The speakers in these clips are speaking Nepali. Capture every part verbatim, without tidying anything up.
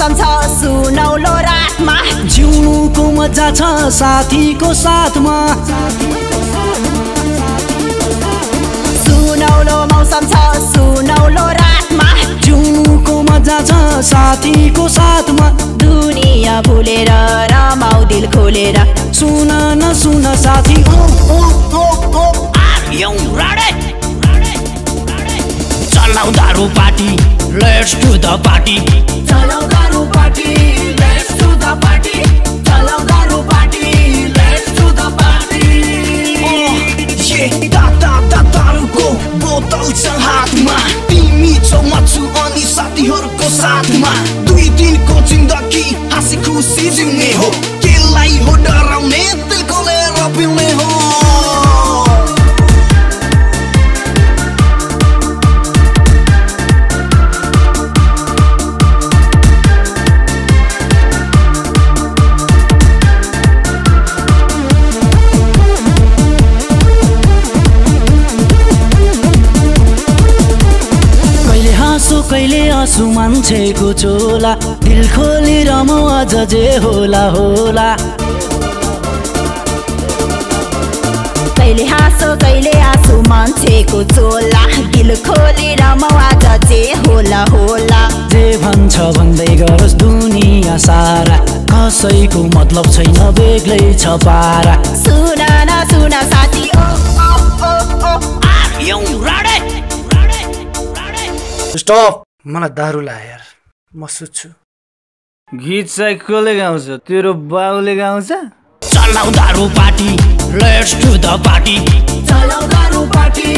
मौसम छ सुनौलो रातमा, जिउनुको मजा छ साथीको साथमा। सुनौलो मौसम छ सुनौलो रातमा, जिउनुको मजा छ साथीको साथमा। दुनिया भुलेर रमाउ दिल खोलेर, सुन न सुन साथी ओ ओ ओ ओ आयौ राडे चलाउ दारु party, let's do the party. चलाउ दारु party, let's do the party. चलाउ दारु party, let's do the party. Oh yeah, da da da दारुको बोतल छ हातमा, तिमी छौ म छु अनि साथीहरुको साथमा। दुई दिनको जिन्दगी हाँसी खुसी जिउने हो, केलाई हो डराउने दिलको लिएर पिउने हो। कहिले आँसु मान्छेको चोला, दिल खोली रमाउ आज जे होला होला। कहिले हाँसो कहिले आँसु मान्छेको चोला, दिल खोली रमाउ आज जे होला होला। जे भन्छ भन्दै गरोस् दुनिया सारा, कसैको मतलब छैन बेग्लै छ पारा। सुन न सुन साथी ओ ओ ओ ओ आयौ राडे। स्टप, मलाई दारू ला यार, म सुत्छु। गीत चाहिँ कसले गाउँछ? तेरो बाउले गाउँछ। चलाउ दारू party, let's to the party. चलाउ दारू party,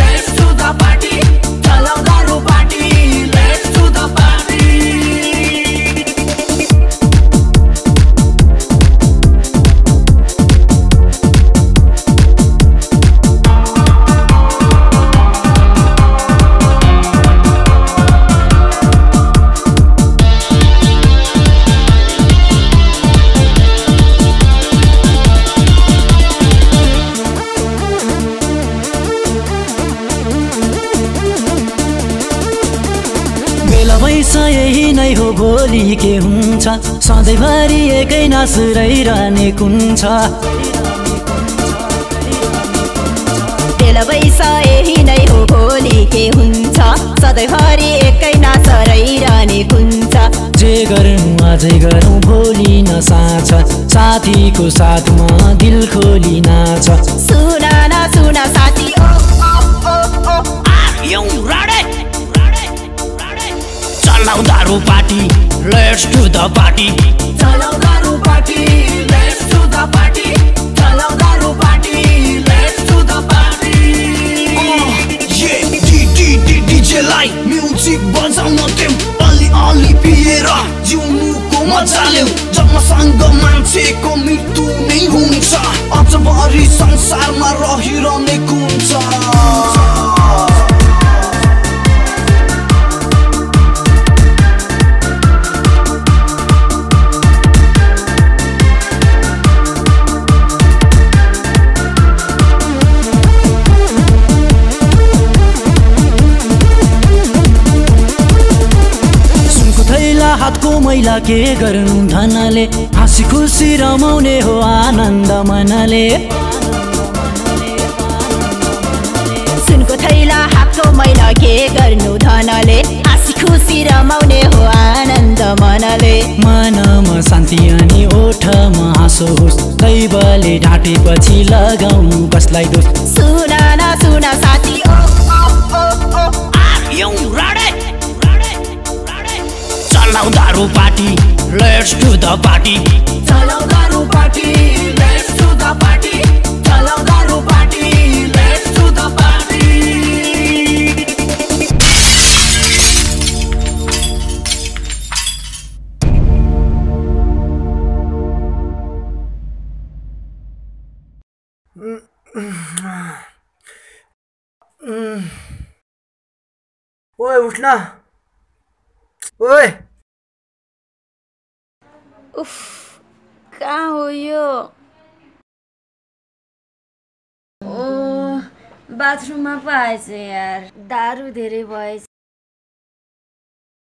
let's to the party. चलाउ दारू party, let's to the party. यही नै हो भोलि के हुन्छ, सधैँभरि एकै नासुरै रहने कुन छ। बेलबैसा यही नै हो भोलि के हुन्छ, सधैँभरि एकै नासुरै रहने कुन छ। जे गरौँ आजै गरौँ भोलि नसाछ, साथीको साथमा दिल खोली नाछ। सुन न सुन साथी ओ ओ ओ ओ आयौ राडे। चलाउ दारू party, let's to the party. चलाउ दारू party, let's to the party. चलाउ दारू party, let's to the party. ये डी डी डी डीजे लाई म्युजिक बजाउन देऊ, अलि अलि पिएर जिउनुको मजा लेऊ। जन्मसँग मान्छेको मृत्यु नै हुन्छ, अझभरि संसारमा रहिरहने कुन छ। मैला के गर्नु धनले, हाँसी खुसी रमाउने हो आनन्द मनले। सुनको थैला हातको मैला के गर्नु धनले, हाँसी खुसी रमाउने हो आनन्द मनले। मनमा शान्ति अनि ओठमा हाँसो होस्, दैवले ढाँटेपछि लगाउनु कसलाई दोष। सुन न सुन साथी ओ ओ ओ ओ आयौ राडे। चलाउ दारू party, let's to the party. चलाउ दारू party, let's to the party. चलाउ दारू party, let's to the party. ओए उठ न ओए। उफ, कहाँ हो यो? ओ, बाथरूममा पो आएछ यार, दारू धेरै भएछ।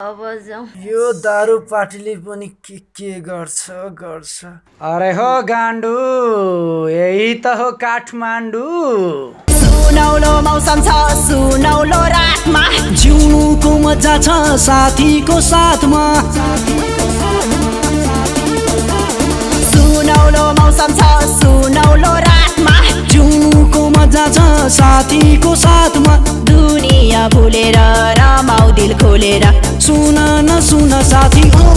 अब जाऊ। यो दारू पार्टीले पनि के के गर्छ गर्छ। अरे हो गाण्डु, यही त हो काठमाडौँ। सुनौलो मौसम छ, सुनौलो रातमा जिउनुको मजा छ साथीको साथमा। सुनौलो मौसम छ, सुनौलो रातमा जिउनुको मजा छ साथीको साथमा। दुनिया भुलेर रमाउ दिल खोलेर सुन न सुन साथी।